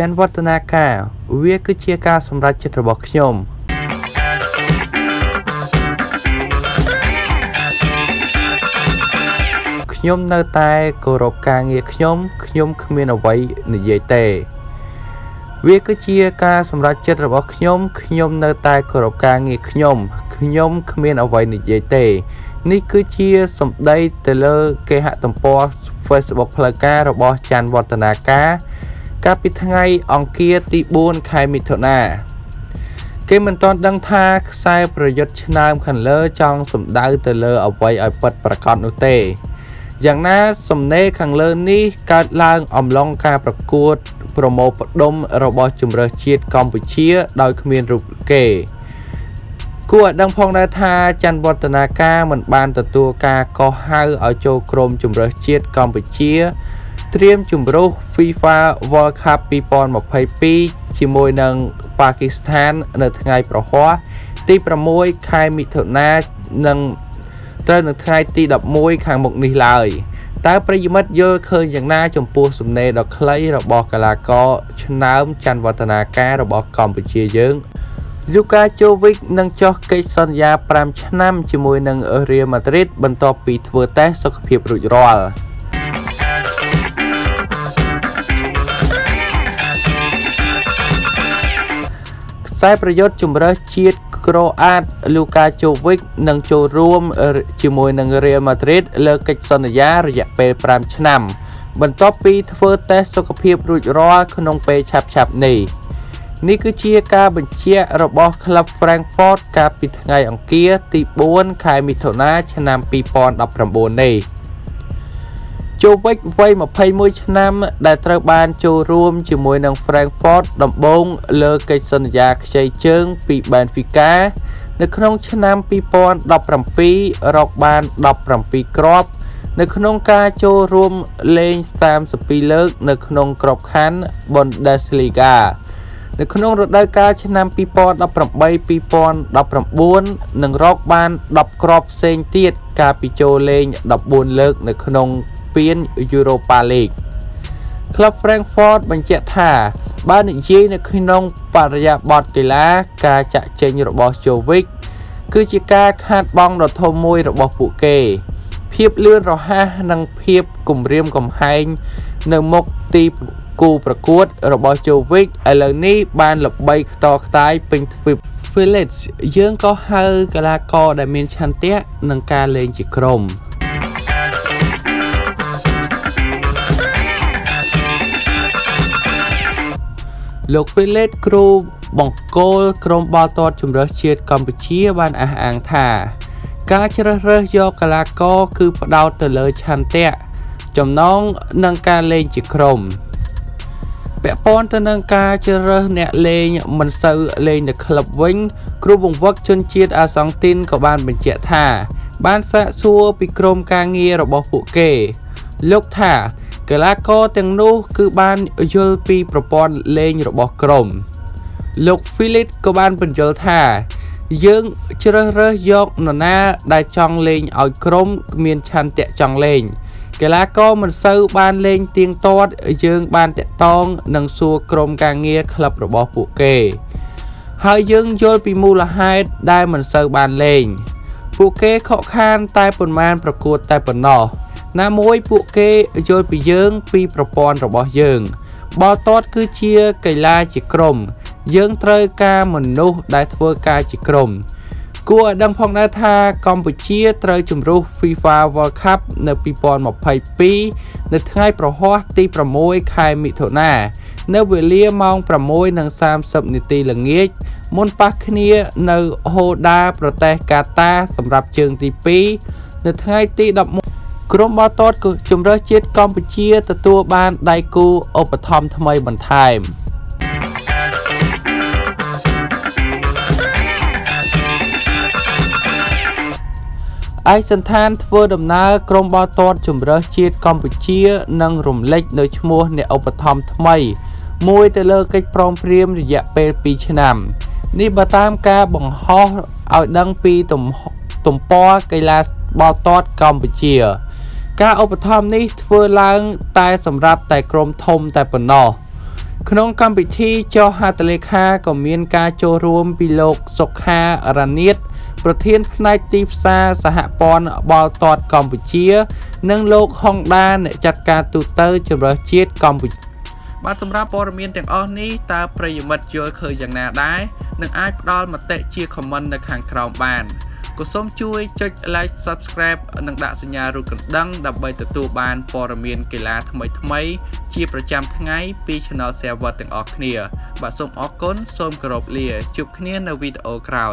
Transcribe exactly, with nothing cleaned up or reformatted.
จันวัฒนาคาเวียคือเชียกาสมรัชจิตรบอกยมยมเนตายกรบกางเงียยมยมขมิ้นเอาไว้ในเยเตเวียคือเชียกาสมรัชจิตรบอกยมยมเนตายกรบกางเงียยมยมขมิ้นเอาไว้ในเยเตนี่คือเชียสมได้แต่เลิกเกหะตมปอเฟซบุ๊กพลากาเราบอกจันวัฒนาคาการปิดทั้งไงองเกียติบุญใครมิเถนาเกมมันตอนดังท่าใส่ประโยชน์ชนะขันเลอจองสมได้แต่เลอเอาไว้เอาปัดประกอบนุเตอย่างนั้นสมเนขังเลอนี้การล่างอมลองการประกวดโปรโมทดมเราบอกจุมเรชีดกัมพูชีโดยขมิ้นรูปเกกวดดังพองนาธาจันวัฒนาคาเหมือนบานตัวตัวกาก็ให้เอาโจกรมจุมเรชีดกัมพูชีเตรียมจุ่มรูปฟีฟ่าวอลคัพปีปอนมาพายปีชิมวยนังปากีสถานในทางไงประหัวตีประมวยใครมีเถอะนะนังเตอร์ในทางไงตีดับมวยขังหมกนี่เลยแต่ประยุมัดเยอะเคยอย่างน่าจมปูสมเนดอกคล้ายดอกบอกกะลาก็ชนะจันวัฒนาคาดอกบอกกอมไปเชียเยอะลูกาโจวิกนังจอกเกย์ซอนยาปรามชนะชิมวยนังเรียมาดริดบรรทอปีทเวอร์เตสสกเพียบรุจรอลใช้ประโยชน์จุ่มเรือชีดโครอาตลูกาโจวิกนังโจร่วมจิมวยนังเรียมาดริดเลิกกิจสัญญาระยะเปรามชนำบรรทบปีทเฟอร์เตสกเพียบรุจรอขนมเปชับชับนี่นี่คือเชียกาบัญเชียระบบคลับแฟรงก์ฟอร์ดกาปิดไงองเกียติบุญใครมีเถนาชนำปีปอนดับประมวลนี่โจวิกไว้มาพายมวยชนะได้ตระบานโจร่วมจิมวยนังแฟรงก์ฟอร์ดดมบงเลิกกิจสัญญาใช้เชิงปีบานฟิกาในขนมชนะปีปอนดับประมปีรอกบานดับประมปีกรอบในขนมกาโจร่วมเลนสามสปีเลิกในขนมกรอบขันบนเดสลีกาในขนมรถได้กาชนะปีปอนดับประมใบปีปอนดับประมบุญหนึ่งรอกบานดับกรอบเซนเตียดกาปิโจเลนดับบุญเลิกในขนมเป็นยูโรปาลีกคลับแฟรงก์ฟอร์ดบัญเจท่าบ้านยีในคืนนองปารยาบอดกีฬากาจะเจนระบบโจวิกคือจิกาคาดบองดอทมวยระบบปุเกเพียบเลื่อนรอห้านังเพียบกลุ่มเรียมกลุ่มไฮน์หนึ่งมกตีกูประกวดระบบโจวิกไอเลนี่บ้านหลบใบต่อท้ายเป็นฟิลเลตเยื้องก็เฮกลากอดมินชันเตียนังการเลนจิกรมลูกเวเลตครูบองโกลกรมบอตอจุมเรเชียดกัมพูชีบ้านอาหางท่าการเจริญยอกลาก็คือประดาวเตลชันเตะจำน้องนังการเลนจิกรมเปะปอนตนังการเจริญเนเลนมันเซอเลนเดคลับวิงครูบองวักชนเชียดอาสองตินกับบ้านเป็นเจท่าบ้านสะซัวปีกรมการเงียระบบปุเกลูกท่ากลาโกเตียงนู้คือบ้านยูลปีประปอนเลนระบบกรมลูกฟิลิปก็บ้านเป็นยูลท่ายึงเจริญยกหน้าได้จองเลนเอากรมเมียนชันเตะจองเลนกลาโกมันเซอร์บ้านเลนเตียงโต๊ดยึงบ้านเตะตองนังซัวกรมการเงียคลับระบบปุเกหายึงยูลปีมูลไฮได้มันเซอร์บ้านเลนปุเกขอข้านใต้ปนมานประกวดใต้ปนนอน้ามวยปุเกโยนไปเยื้องปีประปอนระบบเยื้องบอตอดคือเชียไก่ลาจิกรมเยื้องเตยกาเหมือนนุได้ทเวอร์กาจิกรมกัวดังพองนาธากอมปุเชียเตยจุมรุฟีฟาวอลคัพในปีปอนหมอบไพปีในท้ายประหัวตีประมวยคายมิโทนาในเวเลียมองประมวยนางสามสับนิตีหลังเงี้ยมนปักเนียในโฮดาประเทศกาตาสำหรับเชิงตีปีในท้ายตีดับกรมบอตอดจุมเรจิตกัมพูชีตตัวบ้านไดกูอุปธรรมทำไมบันไทมไอสันทานเวอร์ดำนากรมบอตอดจุมเรจิตกัมพูชีนังรุมเล็กในชั่วโมงในอุปธรรมทำไมมวยแต่เลิกกิจพร้อมเพรียมระยะเป็นปีชนำนี่มาตามการบังฮอเอาดังปีตุ่มตุ่มปอไกลาบอตอดกัมพูชีการอุปถัมภ์นี้เพื่อล้างตายสำหรับแต่กรมทมแต่ปนนอ Khung cam bị thi cho hạt lệ kha có miên ca cho rôm bị lộc sọc ha raniếtประเทศในทีมซาสหปอนบอลตอดกัมพูชีนั่งโลกฮองดาในจัดการตูเตอร์จำเลยชีตกัมพูชีบาสมราปอร์มีนแต่งอ้อนี้ตาประยุมัดย่อยเคยอย่างน่าได้นั่งไอ้ดอลมาเตะเชียร์คอมเมนต์ในทางคราวบ้านก็ส้มช่วยจดไลค์ subscribe นั่งด่าสัญญารูกันดังดับใบตัวตูบานปอร์มีนกีฬาทำไมทำไมเชียร์ประจำทั้งไงปีชนอเซวต์แต่งออกเนียบาสมออกก้นส้มกรอบเลียจุบเนียในวิดีโอคราว